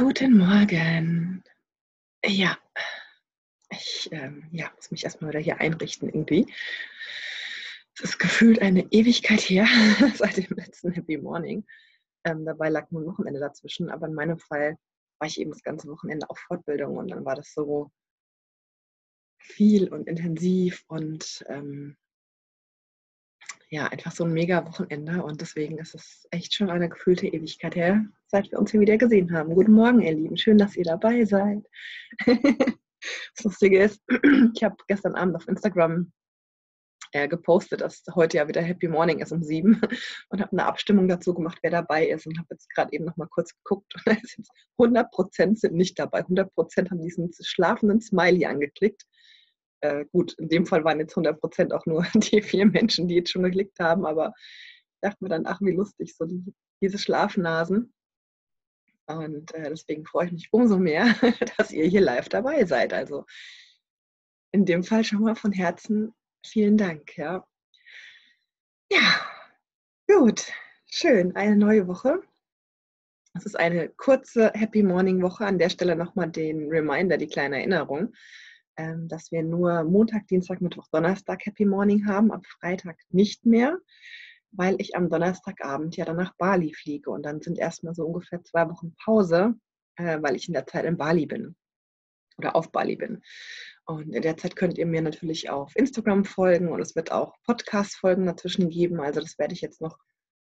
Guten Morgen. Ja, ich muss mich erstmal wieder hier einrichten irgendwie. Es ist gefühlt eine Ewigkeit her, seit dem letzten Happy Morning. Dabei lag nur ein Wochenende dazwischen, aber in meinem Fall war ich eben das ganze Wochenende auf Fortbildung und dann war das so viel und intensiv und einfach so ein mega Wochenende und deswegen ist es echt schon eine gefühlte Ewigkeit her, seit wir uns hier wieder gesehen haben. Guten Morgen, ihr Lieben. Schön, dass ihr dabei seid. Das Lustige ist, ich habe gestern Abend auf Instagram gepostet, dass heute ja wieder Happy Morning ist um 7 und habe eine Abstimmung dazu gemacht, wer dabei ist und habe jetzt gerade eben nochmal kurz geguckt und da ist jetzt 100% sind nicht dabei. 100% haben diesen schlafenden Smiley angeklickt. Gut, in dem Fall waren jetzt 100% auch nur die 4 Menschen, die jetzt schon geklickt haben, aber ich dachte mir dann, ach wie lustig, so diese Schlafnasen. Und deswegen freue ich mich umso mehr, dass ihr hier live dabei seid. Also in dem Fall schon mal von Herzen vielen Dank. Ja, gut, schön, eine neue Woche. Es ist eine kurze Happy Morning Woche. An der Stelle nochmal den Reminder, die kleine Erinnerung, dass wir nur Montag, Dienstag, Mittwoch, Donnerstag Happy Morning haben, am Freitag nicht mehr, weil ich am Donnerstagabend ja dann nach Bali fliege und dann sind erstmal so ungefähr 2 Wochen Pause, weil ich in der Zeit in Bali bin oder auf Bali bin. Und in der Zeit könnt ihr mir natürlich auf Instagram folgen und es wird auch Podcast-Folgen dazwischen geben, also das werde ich jetzt noch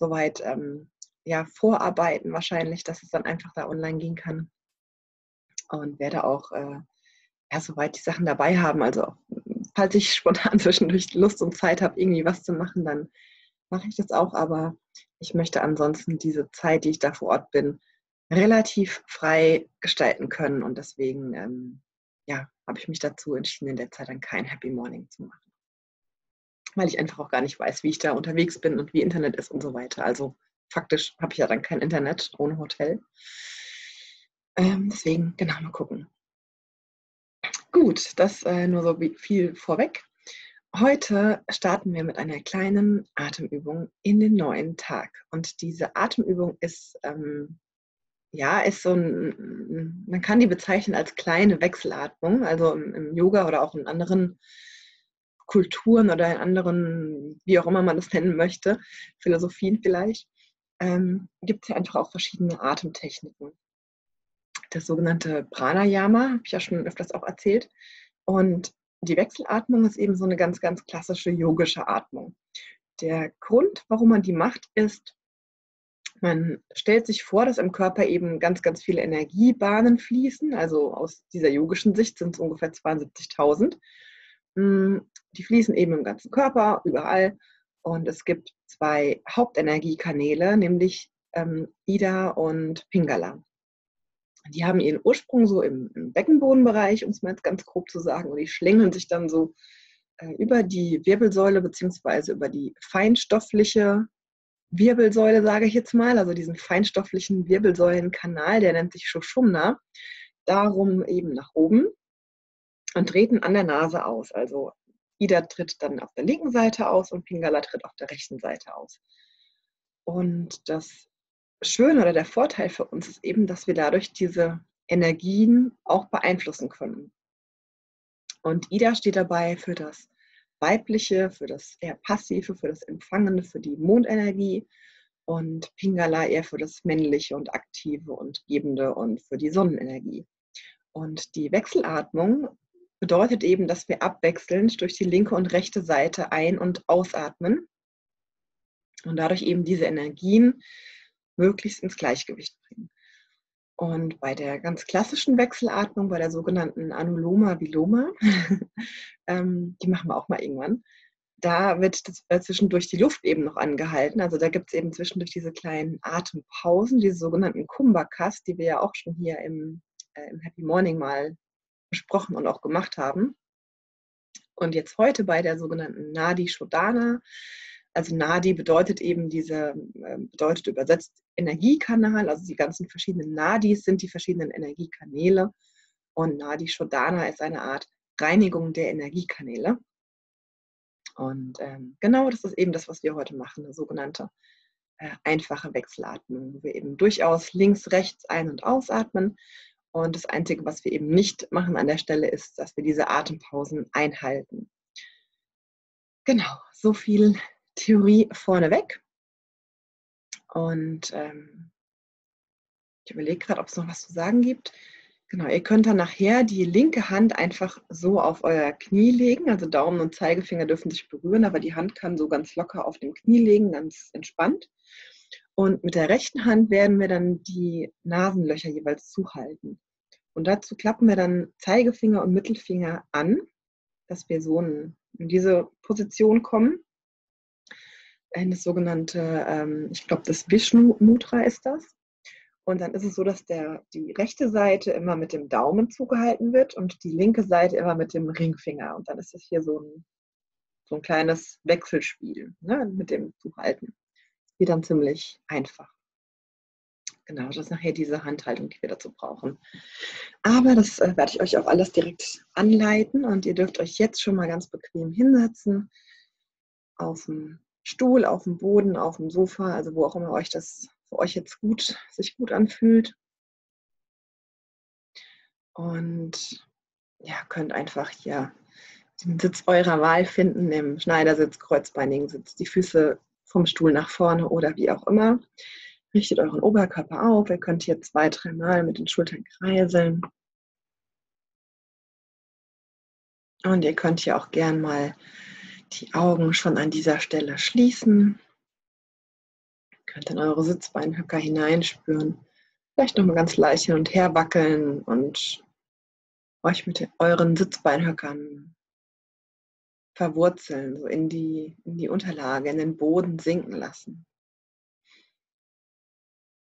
soweit vorarbeiten wahrscheinlich, dass es dann einfach da online gehen kann und werde auch soweit die Sachen dabei haben. Also falls ich spontan zwischendurch Lust und Zeit habe, irgendwie was zu machen, dann mache ich das auch. Aber ich möchte ansonsten diese Zeit, die ich da vor Ort bin, relativ frei gestalten können. Und deswegen habe ich mich dazu entschieden, in der Zeit dann kein Happy Morning zu machen. Weil ich einfach auch gar nicht weiß, wie ich da unterwegs bin und wie Internet ist und so weiter. Also faktisch habe ich ja dann kein Internet ohne Hotel. Deswegen, genau, mal gucken. Gut, das nur so viel vorweg. Heute starten wir mit einer kleinen Atemübung in den neuen Tag. Und diese Atemübung ist, ist so ein, man kann die bezeichnen als kleine Wechselatmung. Also im Yoga oder auch in anderen Kulturen oder in anderen, wie auch immer man das nennen möchte, Philosophien vielleicht, gibt es ja einfach auch verschiedene Atemtechniken. Das sogenannte Pranayama, habe ich ja schon öfters auch erzählt. Und die Wechselatmung ist eben so eine ganz, ganz klassische yogische Atmung. Der Grund, warum man die macht, ist, man stellt sich vor, dass im Körper eben ganz, ganz viele Energiebahnen fließen. Also aus dieser yogischen Sicht sind es ungefähr 72.000. Die fließen eben im ganzen Körper, überall. Und es gibt 2 Hauptenergiekanäle, nämlich Ida und Pingala. Die haben ihren Ursprung so im Beckenbodenbereich, um es mal jetzt ganz grob zu sagen. Und die schlängeln sich dann so über die Wirbelsäule bzw. über die feinstoffliche Wirbelsäule, sage ich jetzt mal. Also diesen feinstofflichen Wirbelsäulenkanal, der nennt sich Sushumna, darum eben nach oben und treten an der Nase aus. Also Ida tritt dann auf der linken Seite aus und Pingala tritt auf der rechten Seite aus. Und das Schön oder der Vorteil für uns ist eben, dass wir dadurch diese Energien auch beeinflussen können. Und Ida steht dabei für das Weibliche, für das eher Passive, für das Empfangende, für die Mondenergie und Pingala eher für das Männliche und Aktive und Gebende und für die Sonnenenergie. Und die Wechselatmung bedeutet eben, dass wir abwechselnd durch die linke und rechte Seite ein- und ausatmen und dadurch eben diese Energien möglichst ins Gleichgewicht bringen. Und bei der ganz klassischen Wechselatmung, bei der sogenannten Anuloma Viloma, die machen wir auch mal irgendwann, da wird das zwischendurch die Luft eben noch angehalten. Also da gibt es eben zwischendurch diese kleinen Atempausen, diese sogenannten Kumbhakas, die wir ja auch schon hier im Happy Morning mal besprochen und auch gemacht haben. Und jetzt heute bei der sogenannten Nadi Shodana, also Nadi bedeutet eben bedeutet übersetzt Energiekanal, also die ganzen verschiedenen Nadis sind die verschiedenen Energiekanäle und Nadi Shodana ist eine Art Reinigung der Energiekanäle. Und genau das ist eben das, was wir heute machen, eine sogenannte einfache Wechselatmung, wo wir eben durchaus links, rechts ein- und ausatmen. Und das Einzige, was wir eben nicht machen an der Stelle, ist, dass wir diese Atempausen einhalten. Genau, so viel Theorie vorneweg. Und ich überlege gerade, ob es noch was zu sagen gibt. Genau, ihr könnt dann nachher die linke Hand einfach so auf euer Knie legen. Also Daumen und Zeigefinger dürfen sich berühren, aber die Hand kann so ganz locker auf dem Knie liegen, ganz entspannt. Und mit der rechten Hand werden wir dann die Nasenlöcher jeweils zuhalten. Und dazu klappen wir dann Zeigefinger und Mittelfinger an, dass wir so in diese Position kommen. Das sogenannte, ich glaube, das Vishnu-Mudra ist das. Und dann ist es so, dass die rechte Seite immer mit dem Daumen zugehalten wird und die linke Seite immer mit dem Ringfinger. Und dann ist das hier so ein kleines Wechselspiel, ne, mit dem Zuhalten. Geht dann ziemlich einfach. Genau, das ist nachher diese Handhaltung, die wir dazu brauchen. Aber das werde ich euch auch alles direkt anleiten. Und ihr dürft euch jetzt schon mal ganz bequem hinsetzen. Auf dem Stuhl, auf dem Boden, auf dem Sofa, also wo auch immer euch das für euch jetzt sich gut anfühlt. Und ja, könnt einfach hier den Sitz eurer Wahl finden, im Schneidersitz, kreuzbeinigen Sitz, die Füße vom Stuhl nach vorne oder wie auch immer. Richtet euren Oberkörper auf. Ihr könnt hier 2-3 Mal mit den Schultern kreiseln. Und ihr könnt hier auch gern mal die Augen schon an dieser Stelle schließen. Könnt in eure Sitzbeinhöcker hineinspüren, vielleicht nochmal ganz leicht hin und her wackeln und euch mit euren Sitzbeinhöckern verwurzeln, so in die Unterlage, in den Boden sinken lassen.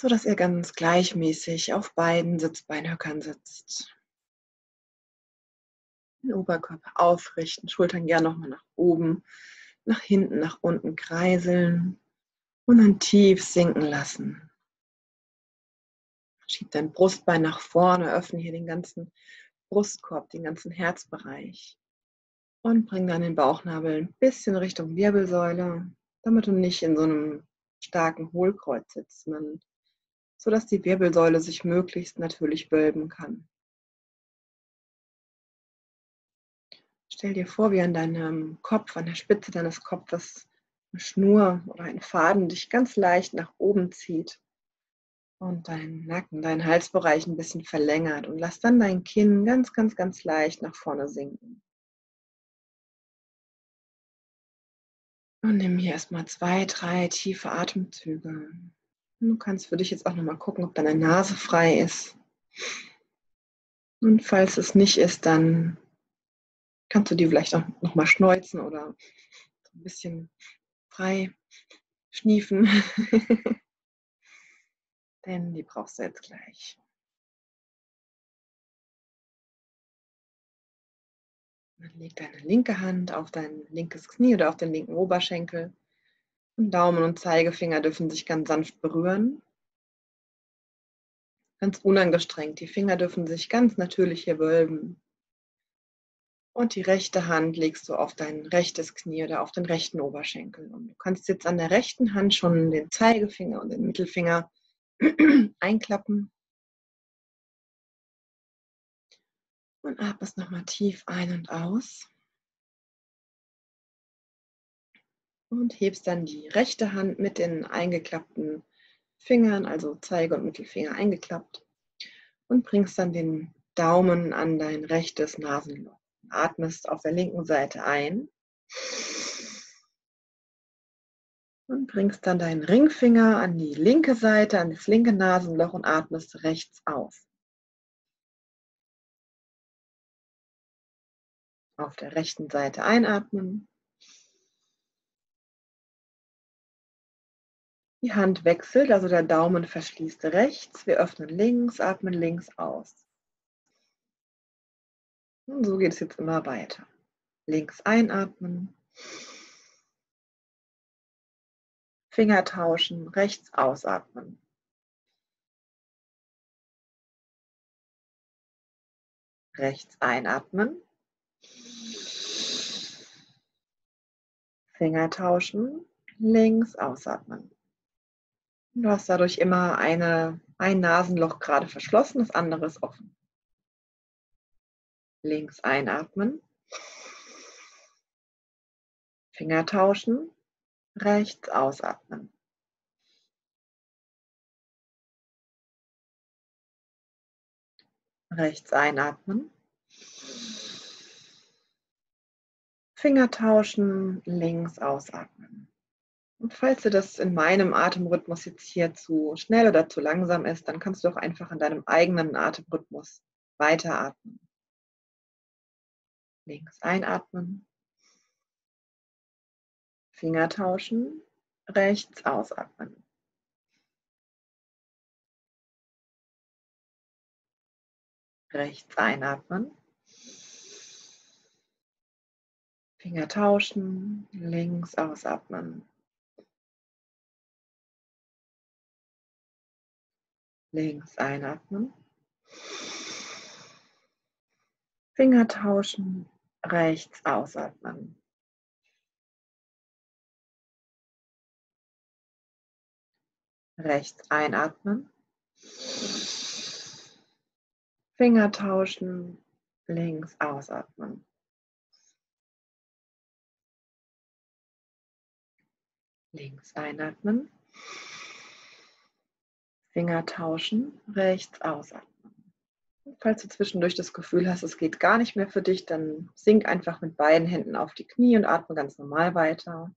So dass ihr ganz gleichmäßig auf beiden Sitzbeinhöckern sitzt. Den Oberkörper aufrichten, Schultern gerne nochmal nach oben, nach hinten, nach unten kreiseln. Und dann tief sinken lassen. Schieb dein Brustbein nach vorne, öffne hier den ganzen Brustkorb, den ganzen Herzbereich. Und bring dann den Bauchnabel ein bisschen Richtung Wirbelsäule, damit du nicht in so einem starken Hohlkreuz sitzt, sodass die Wirbelsäule sich möglichst natürlich wölben kann. Stell dir vor, wie an deinem Kopf, an der Spitze deines Kopfes, eine Schnur oder ein Faden dich ganz leicht nach oben zieht und deinen Nacken, deinen Halsbereich ein bisschen verlängert und lass dann dein Kinn ganz, ganz, ganz leicht nach vorne sinken. Und nimm hier erstmal 2, 3 tiefe Atemzüge. Und du kannst für dich jetzt auch nochmal gucken, ob deine Nase frei ist. Und falls es nicht ist, dann kannst du die vielleicht auch nochmal schneuzen oder so ein bisschen frei schniefen, denn die brauchst du jetzt gleich. Dann leg deine linke Hand auf dein linkes Knie oder auf den linken Oberschenkel und Daumen und Zeigefinger dürfen sich ganz sanft berühren. Ganz unangestrengt, die Finger dürfen sich ganz natürlich hier wölben. Und die rechte Hand legst du auf dein rechtes Knie oder auf den rechten Oberschenkel. Und du kannst jetzt an der rechten Hand schon den Zeigefinger und den Mittelfinger einklappen. Und atmest nochmal tief ein und aus. Und hebst dann die rechte Hand mit den eingeklappten Fingern, also Zeige- und Mittelfinger eingeklappt. Und bringst dann den Daumen an dein rechtes Nasenloch. Atmest auf der linken Seite ein und bringst dann deinen Ringfinger an die linke Seite, an das linke Nasenloch und atmest rechts auf. Auf der rechten Seite einatmen. Die Hand wechselt, also der Daumen verschließt rechts. Wir öffnen links, atmen links aus. Und so geht es jetzt immer weiter. Links einatmen, Finger tauschen, rechts ausatmen. Rechts einatmen, Finger tauschen, links ausatmen. Du hast dadurch immer ein Nasenloch gerade verschlossen, das andere ist offen. Links einatmen. Finger tauschen. Rechts ausatmen. Rechts einatmen. Finger tauschen, links ausatmen. Und falls dir das in meinem Atemrhythmus jetzt hier zu schnell oder zu langsam ist, dann kannst du auch einfach in deinem eigenen Atemrhythmus weiteratmen. Links einatmen. Finger tauschen, rechts ausatmen. Rechts einatmen. Finger tauschen, links ausatmen. Links einatmen. Finger tauschen, rechts ausatmen. Rechts einatmen. Finger tauschen, links ausatmen. Links einatmen. Finger tauschen, rechts ausatmen. Und falls du zwischendurch das Gefühl hast, es geht gar nicht mehr für dich, dann sink einfach mit beiden Händen auf die Knie und atme ganz normal weiter.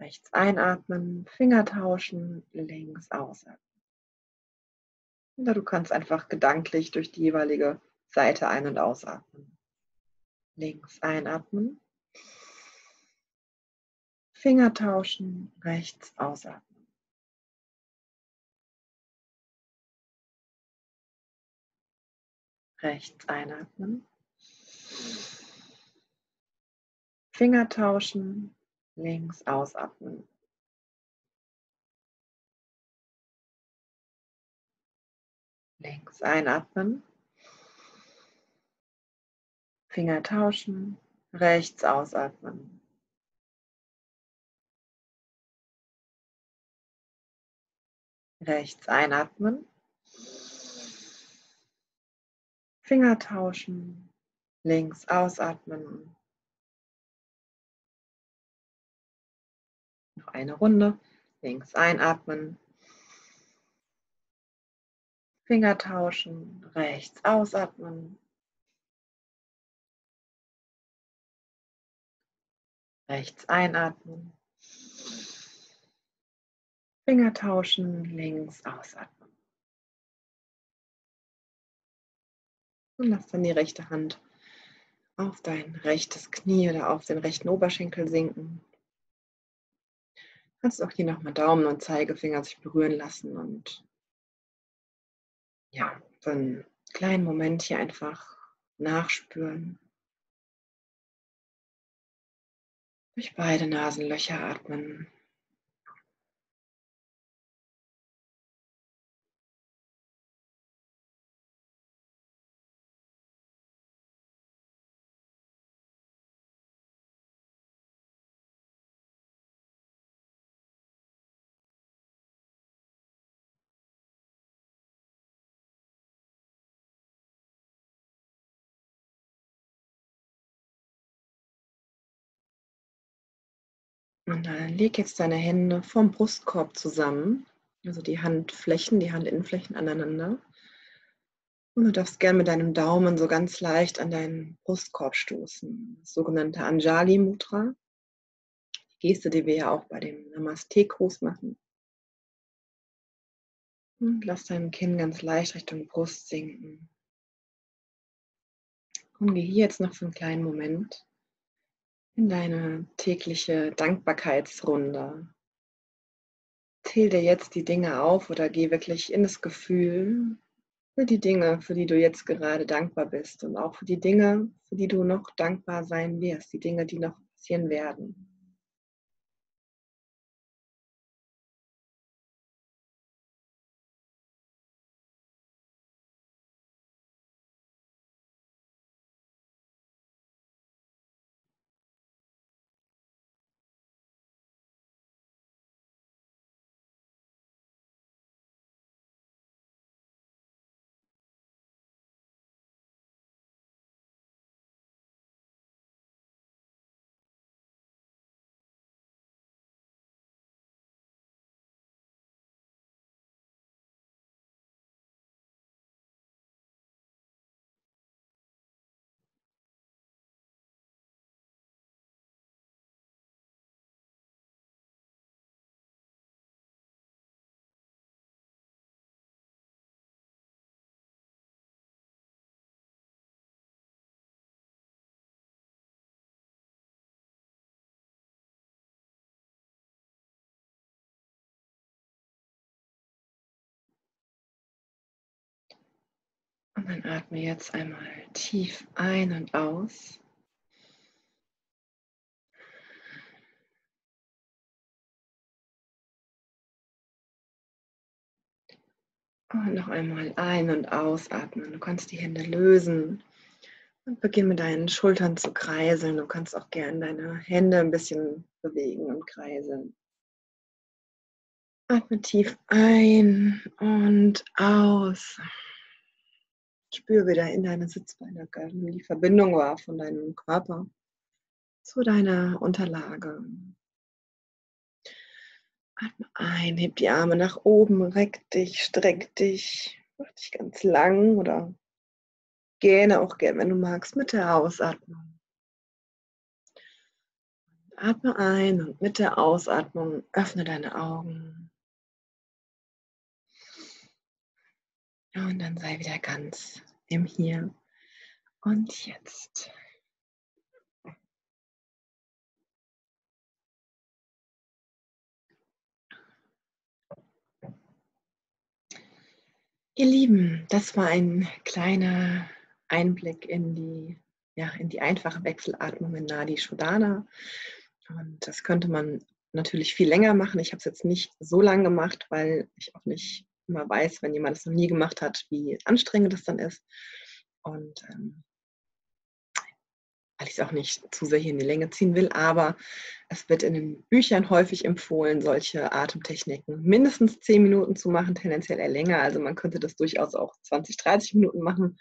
Rechts einatmen, Finger tauschen, links ausatmen. Oder du kannst einfach gedanklich durch die jeweilige Seite ein- und ausatmen. Links einatmen. Finger tauschen, rechts ausatmen. Rechts einatmen. Finger tauschen, links ausatmen. Links einatmen, Finger tauschen, rechts ausatmen. Rechts einatmen, Finger tauschen, links ausatmen. Noch eine Runde, links einatmen. Finger tauschen, rechts ausatmen. Rechts einatmen. Finger tauschen, links ausatmen. Und lass dann die rechte Hand auf dein rechtes Knie oder auf den rechten Oberschenkel sinken. Kannst auch hier nochmal Daumen und Zeigefinger sich berühren lassen und ja, so einen kleinen Moment hier einfach nachspüren. Durch beide Nasenlöcher atmen. Und dann leg jetzt deine Hände vom Brustkorb zusammen, also die Handflächen, die Handinnenflächen aneinander. Und du darfst gerne mit deinem Daumen so ganz leicht an deinen Brustkorb stoßen. Das sogenannte Anjali Mudra. Die Geste, die wir ja auch bei dem Namaste-Gruß machen. Und lass dein Kinn ganz leicht Richtung Brust sinken. Und geh hier jetzt noch für einen kleinen Moment in deine tägliche Dankbarkeitsrunde. Zähl dir jetzt die Dinge auf oder geh wirklich in das Gefühl für die Dinge, für die du jetzt gerade dankbar bist und auch für die Dinge, für die du noch dankbar sein wirst, die Dinge, die noch passieren werden. Und dann atme jetzt einmal tief ein und aus. Und noch einmal ein- und ausatmen. Du kannst die Hände lösen und beginne mit deinen Schultern zu kreiseln. Du kannst auch gerne deine Hände ein bisschen bewegen und kreiseln. Atme tief ein und aus. Spür wieder in deine Sitzbeine, wie die Verbindung war von deinem Körper zu deiner Unterlage. Atme ein, heb die Arme nach oben, reck dich, streck dich, mach dich ganz lang oder gähne auch gern, wenn du magst, mit der Ausatmung. Atme ein und mit der Ausatmung öffne deine Augen. Und dann sei wieder ganz im Hier und Jetzt. Ihr Lieben, das war ein kleiner Einblick in die einfache Wechselatmung in Nadi Shodana. Und das könnte man natürlich viel länger machen. Ich habe es jetzt nicht so lang gemacht, weil ich auch nicht immer weiß, wenn jemand es noch nie gemacht hat, wie anstrengend das dann ist. Und weil ich es auch nicht zu sehr hier in die Länge ziehen will, aber es wird in den Büchern häufig empfohlen, solche Atemtechniken mindestens 10 Minuten zu machen, tendenziell eher länger. Also man könnte das durchaus auch 20, 30 Minuten machen,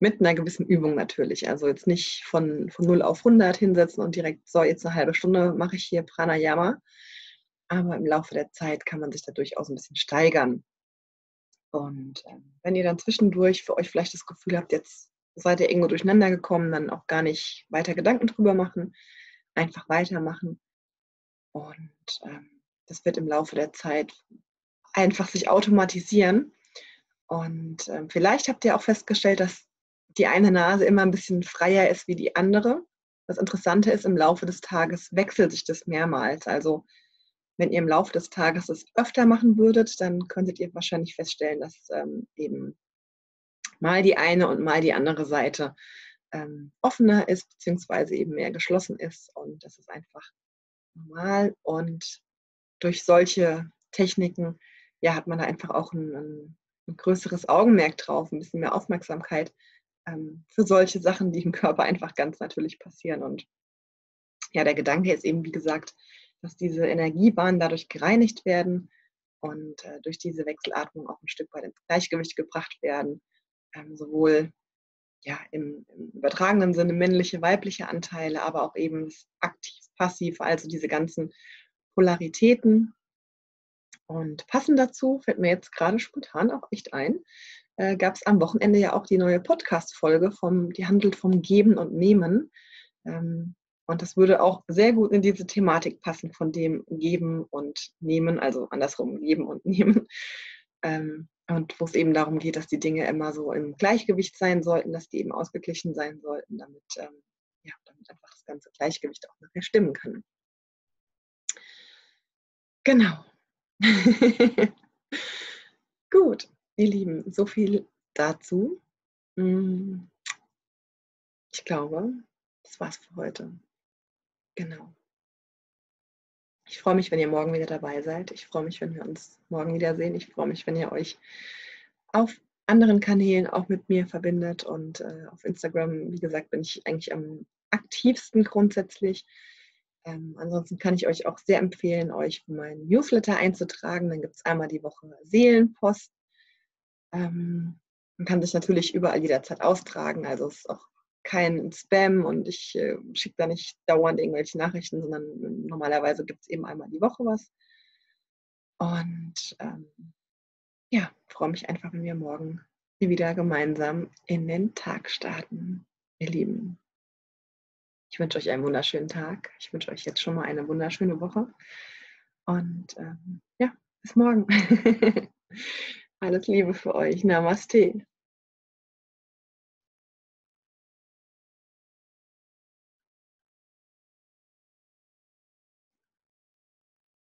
mit einer gewissen Übung natürlich. Also jetzt nicht von 0 auf 100 hinsetzen und direkt, so jetzt eine halbe Stunde mache ich hier Pranayama. Aber im Laufe der Zeit kann man sich da durchaus ein bisschen steigern. Und wenn ihr dann zwischendurch für euch vielleicht das Gefühl habt, jetzt seid ihr irgendwo durcheinander gekommen, dann auch gar nicht weiter Gedanken drüber machen, einfach weitermachen. Und das wird im Laufe der Zeit einfach sich automatisieren. Und vielleicht habt ihr auch festgestellt, dass die eine Nase immer ein bisschen freier ist wie die andere. Das Interessante ist, im Laufe des Tages wechselt sich das mehrmals. Also wenn ihr im Laufe des Tages es öfter machen würdet, dann könntet ihr wahrscheinlich feststellen, dass eben mal die eine und mal die andere Seite offener ist, beziehungsweise eben mehr geschlossen ist. Und das ist einfach normal. Und durch solche Techniken hat man da einfach auch ein größeres Augenmerk drauf, ein bisschen mehr Aufmerksamkeit für solche Sachen, die im Körper einfach ganz natürlich passieren. Und ja, der Gedanke ist eben, wie gesagt, dass diese Energiebahnen dadurch gereinigt werden und durch diese Wechselatmung auch ein Stück weit ins Gleichgewicht gebracht werden. Sowohl im übertragenen Sinne männliche, weibliche Anteile, aber auch eben aktiv, passiv, also diese ganzen Polaritäten. Und passend dazu, fällt mir jetzt gerade spontan auch echt ein, gab es am Wochenende ja auch die neue Podcast-Folge, die handelt vom Geben und Nehmen. Und das würde auch sehr gut in diese Thematik passen, von dem Geben und Nehmen, also andersrum Geben und Nehmen. Und wo es eben darum geht, dass die Dinge immer so im Gleichgewicht sein sollten, dass die eben ausgeglichen sein sollten, damit einfach das ganze Gleichgewicht auch nachher stimmen kann. Genau. Gut, ihr Lieben, so viel dazu. Ich glaube, das war's für heute. Genau. Ich freue mich, wenn ihr morgen wieder dabei seid. Ich freue mich, wenn wir uns morgen wiedersehen. Ich freue mich, wenn ihr euch auf anderen Kanälen auch mit mir verbindet. Und auf Instagram, wie gesagt, bin ich eigentlich am aktivsten grundsätzlich. Ansonsten kann ich euch auch sehr empfehlen, euch in meinen Newsletter einzutragen. Dann gibt es einmal die Woche Seelenpost. Man kann sich natürlich überall jederzeit austragen. Also es ist auch kein Spam und ich schicke da nicht dauernd irgendwelche Nachrichten, sondern normalerweise gibt es eben einmal die Woche was. Und freue mich einfach, wenn wir morgen wieder gemeinsam in den Tag starten, ihr Lieben. Ich wünsche euch einen wunderschönen Tag. Ich wünsche euch jetzt schon mal eine wunderschöne Woche. Und bis morgen. Alles Liebe für euch. Namaste.